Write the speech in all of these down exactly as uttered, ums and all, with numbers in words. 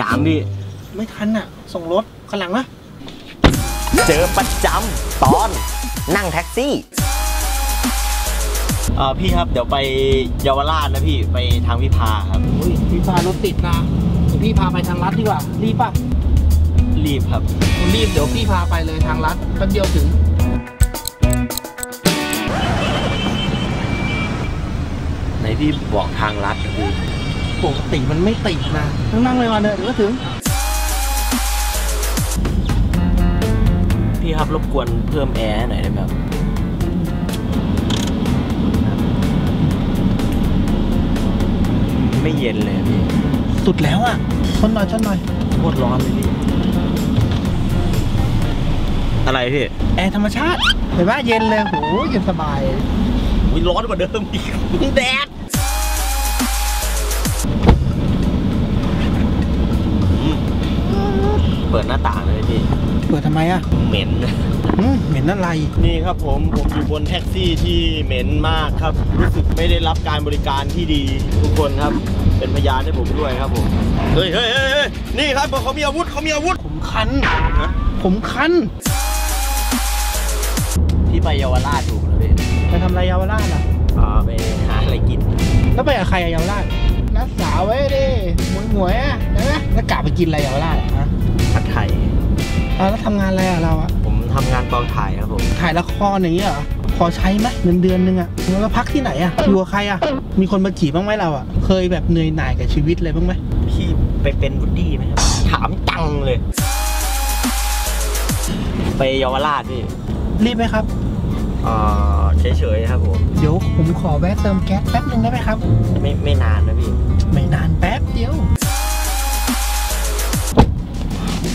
ยามพี่ไม่ทันอ่ะส่งรถข้างหลังนะเจอประจำตอนนั่งแท็กซี่อ่าพี่ครับเดี๋ยวไปเยาวราชนะพี่ไปทางวิภาครับอุ้ยวิภารถติดนะพี่พาไปทางลัดดีกว่ารีบป่ะรีบครับรีบเดี๋ยวพี่พาไปเลยทางลัดแป๊บเดียวถึงไหนพี่บอกทางลัดกูปกติมันไม่ติดนะนั่งเลยวันเดียวก็ถึงพี่ครับรบกวนเพิ่มแอร์หน่อยได้ไหมครับไม่เย็นเลยพี่สุดแล้วอ่ะชนหน่อยชนหน่อยโคตรร้อนเลยพี่อะไรพี่แอร์ธรรมชาติเห็นว่าเย็นเลยโหเย็นสบายวิ่งร้อนกว่าเดิมอีกแดดเปิดหน้าต่างเลยพี่เปิดทำไมอ่ะเหม็นเหม็นอะไรนี่ครับผมผมอยู่บนแท็กซี่ที่เหม็นมากครับรู้สึกไม่ได้รับการบริการที่ดีทุกคนครับเป็นพยานให้ผมด้วยครับผมเฮ้ยเฮ้ยนี่ครับเขามีอาวุธเขามีอาวุธผมคันผมคันพี่ไปเยาวราชถูกนะพี่ไปทำอะไรเยาวราชอ่ะอ่าไปหาอะไรกินแล้วไปกับใครอะเยาวราชนัดสาวไว้ดิหมวยหมวยอะนะแล้วกลับไปกินอะไรเยาวราชอะผัดไทยแล้วทำงานอะไรอะเราอะผมทำงานกองถ่ายครับผมถ่ายละครอย่างนี้เหรอพอใช้ไหมเดือนเดือนนึงอะแล้วก็พักที่ไหนอะอยู่กับใครอะมีคนมาจีบบ้างไหมเราอะเคยแบบเหนื่อยหน่ายกับชีวิตเลยบ้างไหมพี่ไปเป็นบุดดี้ไหมครับถามตังเลยไปเยาวราชพี่รีบไหมครับอ่าเฉยๆครับผมเดี๋ยวผมขอแวะเติมแก๊สแป๊บนึงได้ไหมครับไม่ไม่นานนะพี่ไม่นานแป๊บเดียว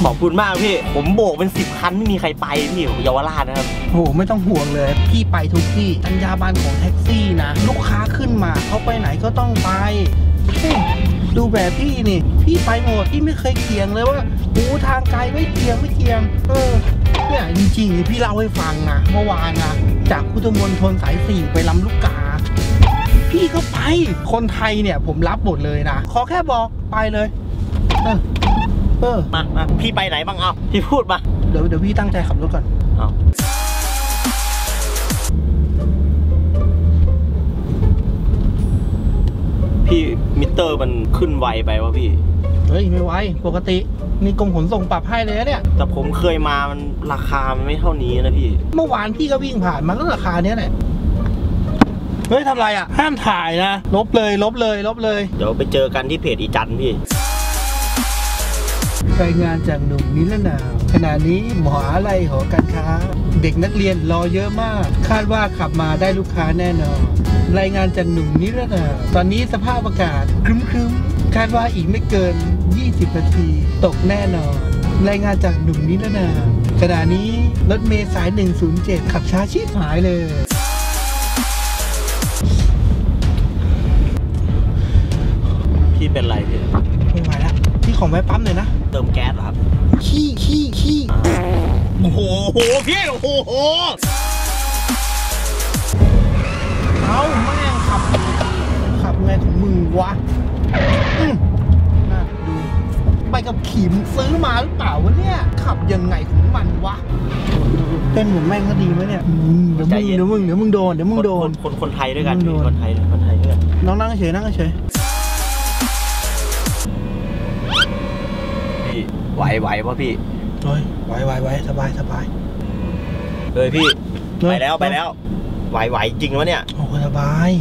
ขอบคุณมากพี่ผมโบกเป็นสิบคันไม่มีใครไปพี่เยาวราชนะครับโอ้โหไม่ต้องห่วงเลยพี่ไปทุกที่อัญญาบานของแท็กซี่นะลูกค้าขึ้นมาเขาไปไหนก็ต้องไปดูแบบพี่นี่พี่ไปหมดพี่ไม่เคยเกี่ยงเลยว่าโอ้ทางไกลไม่เกี่ยงไม่เกี่ยงเออเนี่ยจริงๆพี่เล่าให้ฟังนะเมื่อวานนะจากพุทธมณฑลสายสี่ไปลำลูกกาพี่ก็ไปคนไทยเนี่ยผมรับหมดเลยนะขอแค่บอกไปเลยเออเออมามาพี่ไปไหนบ้างเอาพี่พูดมาเดี๋ยวเดี๋ยวพี่ตั้งใจขับรถก่อนเอาพี่มิเตอร์มันขึ้นไวไปวะพี่เฮ้ยไม่ไวปกติมีกรมขนส่งปรับให้เลยเนี่ยแต่ผมเคยมามันราคามันไม่เท่านี้นะพี่เมื่อวานพี่ก็วิ่งผ่านมันก็ราคาเนี้ยแหละเฮ้ยทำไรอ่ะห้ามถ่ายนะลบเลยลบเลยลบเลยเดี๋ยวไปเจอกันที่เพจอีจันพี่รายงานจากหนุ่มนิรนามขณะนี้มหาลัยหอการค้าเด็กนักเรียนรอเยอะมากคาดว่าขับมาได้ลูกค้าแน่นอนรายงานจากหนุ่มนิรนามตอนนี้สภาพอากาศครึ้มๆคาดว่าอีกไม่เกินยี่สิบนาทีตกแน่นอนรายงานจากหนุ่มนิรนามขณะนี้รถเมล์สายหนึ่งศูนย์เจ็ดขับช้าชิบหายเลยพี่เป็นไรพี่ไม่ไหวแล้วพี่ขอแวะปั๊มหน่อยนะเติมแก๊สครับขี้ขี้ขี้โอ้โหพี่โอ้โหเอาแม่งขับขับไงของมึงวะน่าดูใบกับขี่มึงซื้อมาหรือเปล่าวะเนี่ยขับยังไงของมันวะเต้นผมแม่งก็ดีไหมเนี่ยเดี๋ยวมึงเดี๋ยวมึงเดี๋ยวมึงโดนเดี๋ยวมึงโดนคนคนไทยด้วยกันคนไทยคนไทยด้วยน้องนั่งเฉยนั่งเฉยไหวไหวป่ะพี่เฮ้ยไหวไหวไหวสบายสบายเฮ้ยพี่ไปแล้วไปแล้วไหวไหวจริงวะเนี่ยโอ้สบาย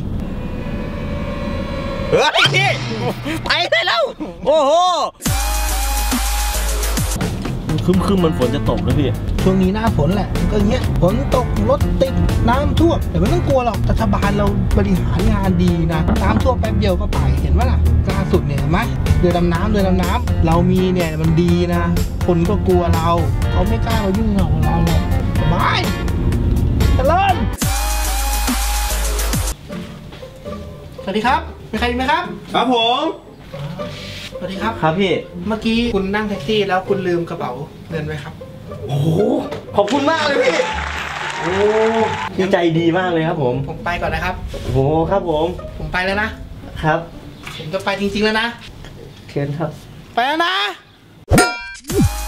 เฮ้ยพี่ไปได้แล้วโอ้โหคึมคึมมันฝนจะตกแล้วพี่ช่วงนี้หน้าฝนแหละก็เงี้ยฝนตกรถติดน้ำท่วมแต่ไม่ต้องกลัวหรอกรัฐบาลเราบริหารงานดีนะน้ำท่วมแป๊บเดียวก็ไปเห็นว่าล่ะล่าสุดเนี่ยไหมเรือดำน้ำเรือดำน้ำเรามีเนี่ยมันดีนะคนก็กลัวเราเขาไม่กล้ามายุ่งเราเราเลยสบายเจริญสวัสดีครับมีใครไหมครับครับผมสวัสดีครับครับพี่เมื่อกี้คุณนั่งแท็กซี่แล้วคุณลืมกระเป๋าเงินไว้ครับโอ้โหขอบคุณมากเลยพี่โอ้พี่ใจดีมากเลยครับผมผมไปก่อนนะครับโอ้โหครับผมผมไปแล้วนะครับผมจะไปจริงๆแล้วนะเชิญครับ ไปแล้วนะ